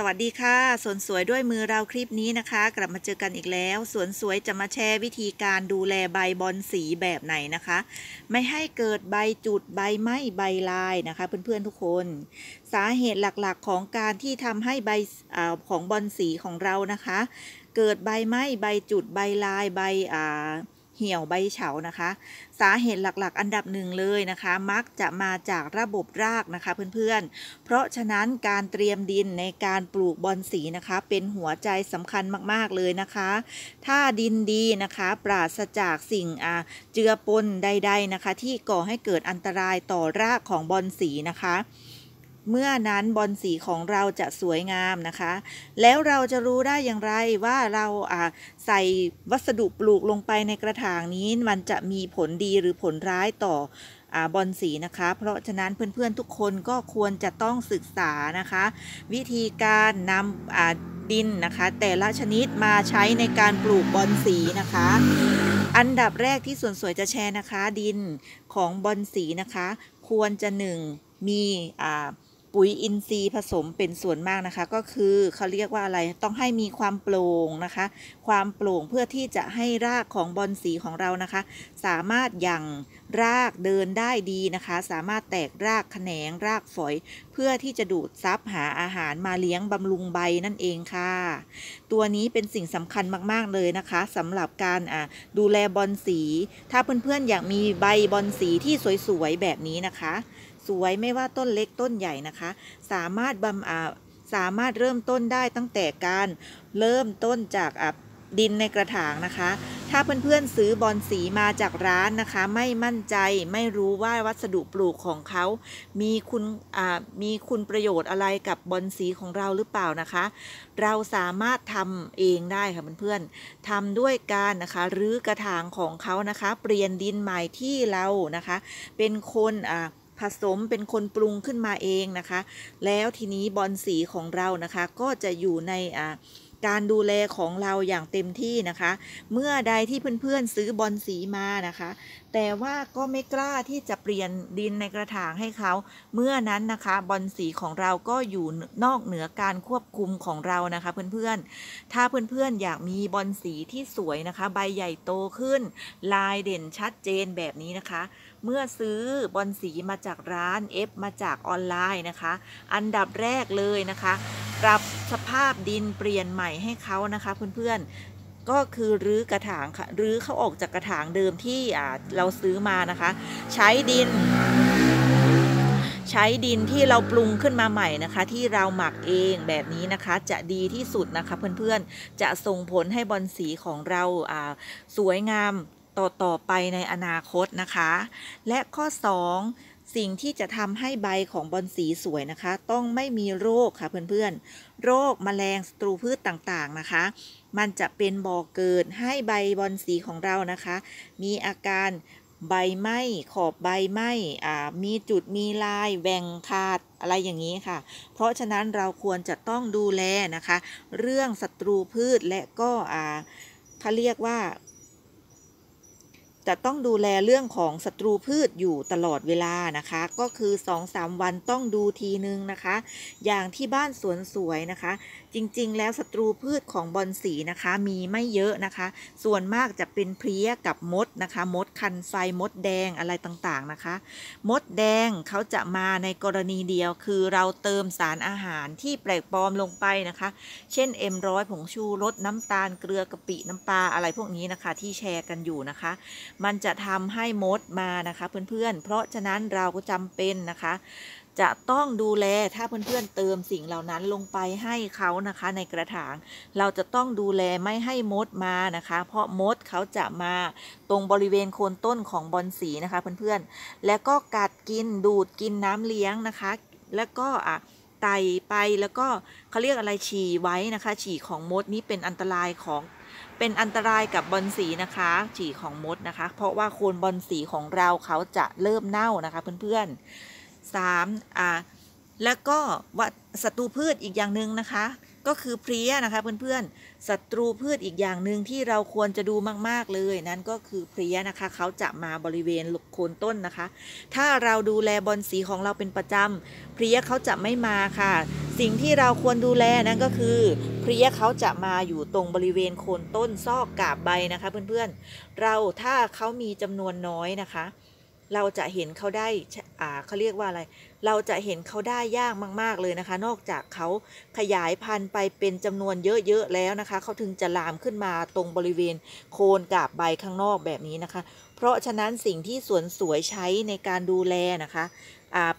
สวัสดีค่ะสวนสวยด้วยมือเราคลิปนี้นะคะกลับมาเจอกันอีกแล้วสวนสวยจะมาแชร์วิธีการดูแลใบบอนสีแบบไหนนะคะไม่ให้เกิดใบจุดใบไหม้ใบลายนะคะเพื่อนๆทุกคนสาเหตุหลักๆของการที่ทำให้ใบของบอนสีของเรานะคะเกิดใบไหม้ใบจุดใบลายใบเหี่ยวใบเฉานะคะสาเหตุหลักๆอันดับหนึ่งเลยนะคะมักจะมาจากระบบรากนะคะเพื่อนๆเพราะฉะนั้นการเตรียมดินในการปลูกบอนสีนะคะเป็นหัวใจสำคัญมากๆเลยนะคะถ้าดินดีนะคะปราศจากสิ่งเจือปนใดๆนะคะที่ก่อให้เกิดอันตรายต่อรากของบอนสีนะคะเมื่อนั้นบอนสีของเราจะสวยงามนะคะแล้วเราจะรู้ได้อย่างไรว่าเราใส่วัสดุปลูกลงไปในกระถางนี้มันจะมีผลดีหรือผลร้ายต่อบอนสีนะคะเพราะฉะนั้นเพื่อนๆทุกคนก็ควรจะต้องศึกษานะคะวิธีการนำดินนะคะแต่ละชนิดมาใช้ในการปลูกบอนสีนะคะอันดับแรกที่สวนสวยจะแชร์นะคะดินของบอนสีนะคะควรจะ1มีปุ๋ยอินทรีย์ผสมเป็นส่วนมากนะคะก็คือเขาเรียกว่าอะไรต้องให้มีความโปร่งนะคะความโปร่งเพื่อที่จะให้รากของบอนสีของเรานะคะสามารถยังรากเดินได้ดีนะคะสามารถแตกรากแขนงรากฝอยเพื่อที่จะดูดซับหาอาหารมาเลี้ยงบำรุงใบนั่นเองค่ะตัวนี้เป็นสิ่งสำคัญมากๆเลยนะคะสำหรับการดูแลบอนสีถ้าเพื่อนๆอยากมีใบบอนสีที่สวยๆแบบนี้นะคะสวยไม่ว่าต้นเล็กต้นใหญ่นะคะสามารถเริ่มต้นได้ตั้งแต่การเริ่มต้นจากดินในกระถางนะคะถ้าเพื่อนๆซื้อบอนสีมาจากร้านนะคะไม่มั่นใจไม่รู้ว่าวัสดุปลูกของเขามีคุณประโยชน์อะไรกับบอนสีของเราหรือเปล่านะคะเราสามารถทำเองได้ค่ะเพื่อนๆทำด้วยการนะคะรื้อกระถางของเขานะคะเปลี่ยนดินใหม่ที่เรานะคะเป็นคนผสมเป็นคนปรุงขึ้นมาเองนะคะแล้วทีนี้บอนสีของเรานะคะก็จะอยู่ในการดูแลของเราอย่างเต็มที่นะคะเมื่อใดที่เพื่อนๆซื้อบอนสีมานะคะแต่ว่าก็ไม่กล้าที่จะเปลี่ยนดินในกระถางให้เขาเมื่อนั้นนะคะบอนสีของเราก็อยู่นอกเหนือการควบคุมของเรานะคะเพื่อนๆถ้าเพื่อนๆอยากมีบอนสีที่สวยนะคะใบใหญ่โตขึ้นลายเด่นชัดเจนแบบนี้นะคะเมื่อซื้อบอนสีมาจากร้านมาจากออนไลน์นะคะอันดับแรกเลยนะคะปรับสภาพดินเปลี่ยนใหม่ให้เขานะคะเพื่อนๆก็คือรื้อกระถางค่ะรื้อเขาออกจากกระถางเดิมที่เราซื้อมานะคะใช้ดินที่เราปรุงขึ้นมาใหม่นะคะที่เราหมักเองแบบนี้นะคะจะดีที่สุดนะคะเพื่อนๆจะส่งผลให้บอนสีของเราสวยงามต่อไปในอนาคตนะคะและข้อ2สิ่งที่จะทำให้ใบของบอนสีสวยนะคะต้องไม่มีโรคค่ะเพื่อนๆโรคแมลงศัตรูพืชต่างๆนะคะมันจะเป็นบ่อเกิดให้ใบบอนสีของเรานะคะมีอาการใบไหม้ขอบใบไหม้มีจุดมีลายแหว่งขาดอะไรอย่างนี้ค่ะเพราะฉะนั้นเราควรจะต้องดูแลนะคะเรื่องศัตรูพืชและก็เขาเรียกว่าจะต้องดูแลเรื่องของศัตรูพืชอยู่ตลอดเวลานะคะก็คือ 2-3 วันต้องดูทีนึงนะคะอย่างที่บ้านสวนสวยนะคะจริงๆแล้วศัตรูพืชของบอนสีนะคะมีไม่เยอะนะคะส่วนมากจะเป็นเพลี้ยกับมดนะคะมดคันไฟมดแดงอะไรต่างๆนะคะมดแดงเขาจะมาในกรณีเดียวคือเราเติมสารอาหารที่แปลกปลอมลงไปนะคะเช่น M100 ผงชูรสน้ำตาลเกลือกะปิน้ำปลาอะไรพวกนี้นะคะที่แชร์กันอยู่นะคะมันจะทำให้มดมานะคะเพื่อนๆเพราะฉะนั้นเราก็จำเป็นนะคะจะต้องดูแลถ้าเพื่อนๆเติมสิ่งเหล่านั้นลงไปให้เขานะคะในกระถางเราจะต้องดูแลไม่ให้มดมานะคะเพราะมดเขาจะมาตรงบริเวณโคนต้นของบอนสีนะคะเพื่อนๆและก็กัดกินดูดกินน้ำเลี้ยงนะคะแล้วก็ไตไปแล้วก็เขาเรียกอะไรฉี่ไว้นะคะฉี่ของมดนี้เป็นอันตรายกับบอนสีนะคะฉี่ของมดนะคะเพราะว่าโคนบอนสีของเราเขาจะเริ่มเน่านะคะเพื่อนๆ3แล้วก็ศัตรูพืชอีกอย่างหนึ่งนะคะก็คือเพลี้ยนะคะเพื่อนๆศัตรูพืชอีกอย่างหนึ่งที่เราควรจะดูมากๆเลยนั่นก็คือเพลี้ยนะคะเขาจะมาบริเวณโคนต้นนะคะถ้าเราดูแลบอนสีของเราเป็นประจำเพลี้ยเขาจะไม่มาค่ะ สิ่งที่เราควรดูแลนั่นก็คือเพลี้ยเขาจะมาอยู่ตรงบริเวณโคนต้นซอกกาบใบนะคะเพื่อนๆเราถ้าเขามีจำนวนน้อยนะคะเราจะเห็นเขาได้เขาเรียกว่าอะไรเราจะเห็นเขาได้ยากมากๆเลยนะคะนอกจากเขาขยายพันธุ์ไปเป็นจำนวนเยอะๆแล้วนะคะเขาถึงจะลามขึ้นมาตรงบริเวณโคนกาบใบข้างนอกแบบนี้นะคะเพราะฉะนั้นสิ่งที่สวนสวยใช้ในการดูแลนะคะ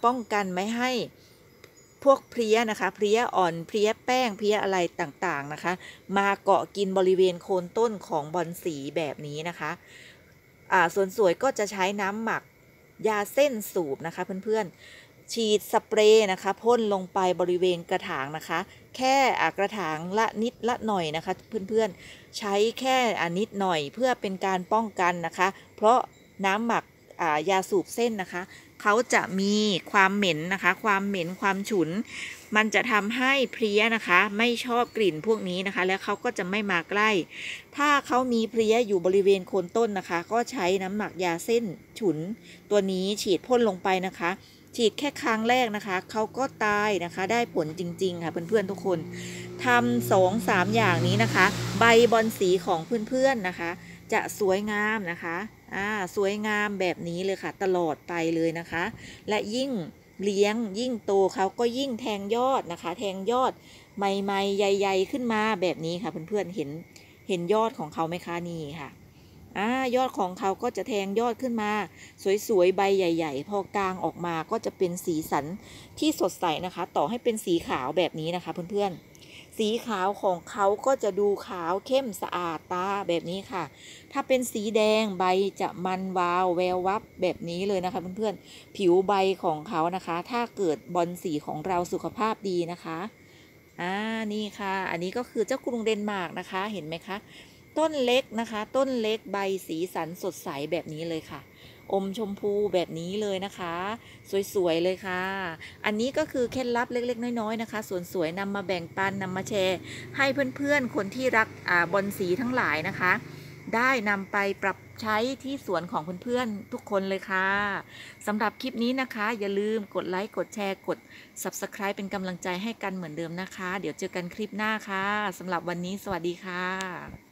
ป้องกันไม่ให้พวกเพลี้ยนะคะเพลี้ยอ่อนเพลี้ยแป้งเพลี้ยอะไรต่างๆนะคะมาเกาะกินบริเวณโคนต้นของบอนสีแบบนี้นะคะสวนสวยก็จะใช้น้ำหมักยาเส้นสูบนะคะเพื่อนๆฉีดสเปรย์นะคะพ่นลงไปบริเวณกระถางนะคะแค่กระถางละนิดละหน่อยนะคะเพื่อนๆใช้แค่นิดหน่อยเพื่อเป็นการป้องกันนะคะเพราะน้ำหมักยาสูบเส้นนะคะเขาจะมีความเหม็นนะคะความเหม็นความฉุนมันจะทำให้เพลี้ยนะคะไม่ชอบกลิ่นพวกนี้นะคะแล้วเขาก็จะไม่มาใกล้ถ้าเขามีเพลี้ยอยู่บริเวณโคนต้นนะคะก็ใช้น้ำหมักยาเส้นฉุนตัวนี้ฉีดพ่นลงไปนะคะฉีดแค่ครั้งแรกนะคะเขาก็ตายนะคะได้ผลจริงๆค่ะเพื่อนๆทุกคนทำ2-3อย่างนี้นะคะใบบอนสีของเพื่อนๆนะคะจะสวยงามนะคะสวยงามแบบนี้เลยค่ะตลอดไปเลยนะคะและยิ่งเลี้ยงยิ่งโตเขาก็ยิ่งแทงยอดนะคะแทงยอดใหม่ๆใหญ่ๆขึ้นมาแบบนี้ค่ะเพื่อนๆเห็นยอดของเขาไหมคะนี่ค่ะยอดของเขาก็จะแทงยอดขึ้นมาสวยๆใบใหญ่ๆพอกลางออกมาก็จะเป็นสีสันที่สดใสนะคะต่อให้เป็นสีขาวแบบนี้นะคะเพื่อนๆสีขาวของเขาก็จะดูขาวเข้มสะอาดตาแบบนี้ค่ะถ้าเป็นสีแดงใบจะมันวาวแวววับแบบนี้เลยนะคะเพื่อนๆผิวใบของเขานะคะถ้าเกิดบอนสีของเราสุขภาพดีนะคะนี่ค่ะอันนี้ก็คือเจ้ากรุงเดนมาร์กนะคะเห็นไหมคะต้นเล็กนะคะต้นเล็กใบสีสันสดใสแบบนี้เลยค่ะอมชมพูแบบนี้เลยนะคะสวยๆเลยค่ะอันนี้ก็คือเคล็ดลับเล็กๆน้อยๆนะคะสวนสวยนำมาแบ่งปันนำมาแชร์ให้เพื่อนๆคนที่รักบอนสีทั้งหลายนะคะได้นำไปปรับใช้ที่สวนของเพื่อนๆทุกคนเลยค่ะสำหรับคลิปนี้นะคะอย่าลืมกดไลค์กดแชร์กด Subscribe เป็นกำลังใจให้กันเหมือนเดิมนะคะเดี๋ยวเจอกันคลิปหน้าค่ะสำหรับวันนี้สวัสดีค่ะ